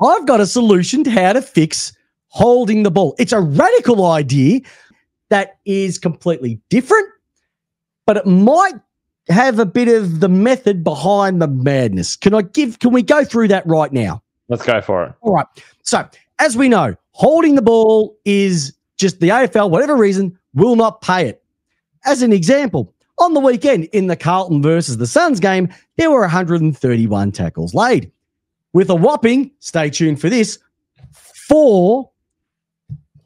I've got a solution to how to fix holding the ball. It's a radical idea that is completely different, but it might have a bit of the method behind the madness. Can we go through that right now? Let's go for it. All right. So, as we know, holding the ball is just the AFL, whatever reason, will not pay it. As an example, on the weekend in the Carlton versus the Suns game, there were 131 tackles laid, with a whopping, stay tuned for this, 4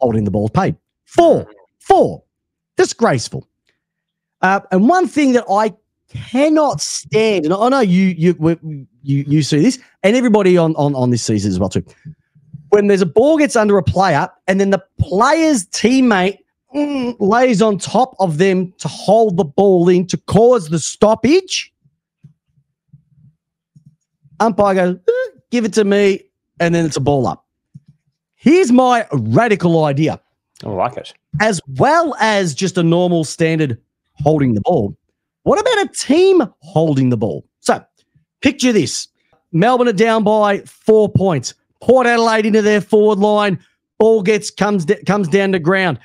holding the ball paid. 4. Disgraceful. And one thing that I cannot stand, and I know you see this, and everybody on this season as well too, when there's a ball gets under a player and then the player's teammate lays on top of them to hold the ball in to cause the stoppage, umpire goes, give it to me, and then it's a ball up. Here's my radical idea. I like it. As well as just a normal standard holding the ball, what about a team holding the ball? So picture this. Melbourne are down by 4 points. Port Adelaide into their forward line. Ball comes down to ground.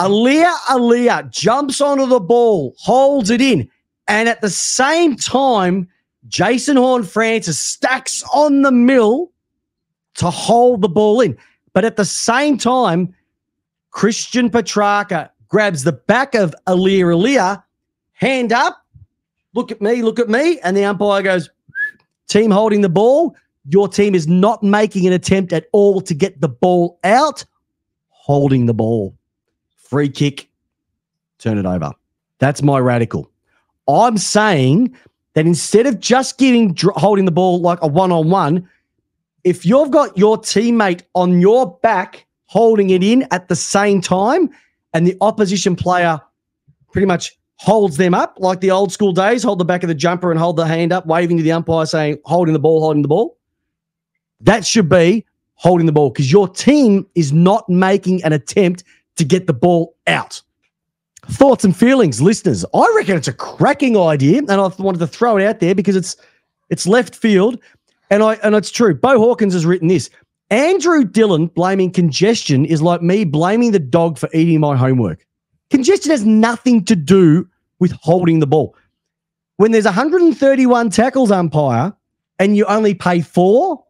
Aaliyah jumps onto the ball, holds it in, and at the same time, Jason Horn Francis stacks on the mill to hold the ball in. But at the same time, Christian Petrarca grabs the back of Aaliyah, hand up, look at me, and the umpire goes, team holding the ball, your team is not making an attempt at all to get the ball out, holding the ball. Free kick, turn it over. That's my radical. I'm saying that instead of just holding the ball like a one-on-one, if you've got your teammate on your back holding it in at the same time and the opposition player pretty much holds them up, like the old school days, hold the back of the jumper and hold the hand up, waving to the umpire saying, holding the ball, that should be holding the ball because your team is not making an attempt to get the ball out. Thoughts and feelings, listeners. I reckon it's a cracking idea, and I wanted to throw it out there because it's left field, and it's true. Bo Hawkins has written this. Andrew Dylan blaming congestion is like me blaming the dog for eating my homework. Congestion has nothing to do with holding the ball. When there's 131 tackles, umpire, and you only pay 4,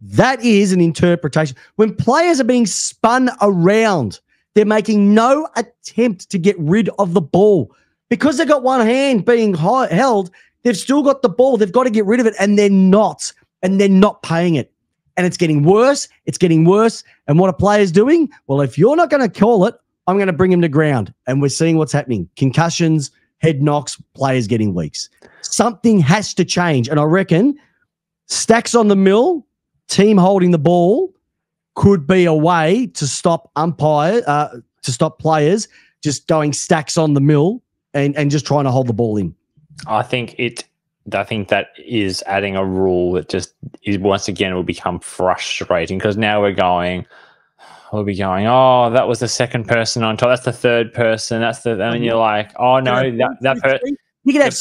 that is an interpretation. When players are being spun around, they're making no attempt to get rid of the ball. Because they've got one hand being held, they've still got the ball. They've got to get rid of it, and they're not. And they're not paying it. And it's getting worse. It's getting worse. And what are players doing? Well, if you're not going to call it, I'm going to bring him to ground. And we're seeing what's happening. Concussions, head knocks, players getting weeks. Something has to change. And I reckon stacks on the mill, team holding the ball, could be a way to stop players just going stacks on the mill and just trying to hold the ball in. I think that is adding a rule that just is once again will become frustrating because now we'll be going, oh, that was the second person on top, that's the third person, and you're like, oh no, that person. You can have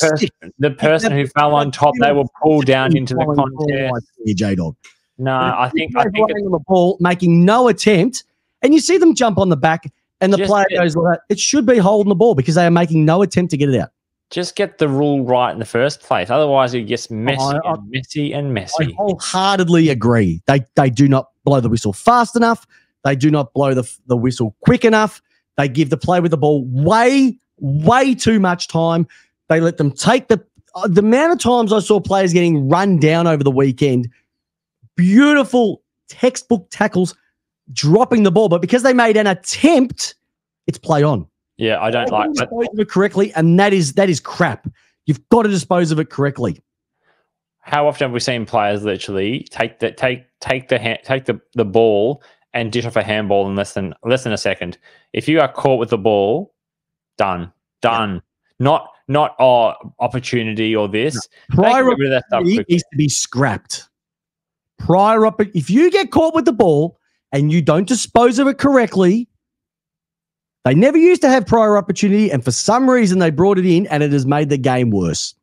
the person who fell on top, they will pull down into the contest. J-Dog. No, I think it's the ball making no attempt, and you see them jump on the back, and the player goes like that. It should be holding the ball because they are making no attempt to get it out. Just get the rule right in the first place, otherwise it gets messy and messy and messy. I wholeheartedly agree. They do not blow the whistle fast enough. They do not blow the whistle quick enough. They give the player with the ball way too much time. They let them take the amount of times I saw players getting run down over the weekend. Beautiful textbook tackles, dropping the ball, but because they made an attempt, it's play on. Yeah, I don't like that. Dispose of it correctly, and that is crap. You've got to dispose of it correctly. How often have we seen players literally take the ball and dish off a handball in less than a second? If you are caught with the ball, done. Yeah. Not opportunity or this. No. Priority needs to be scrapped. If you get caught with the ball and you don't dispose of it correctly, they never used to have prior opportunity, and for some reason they brought it in, and it has made the game worse.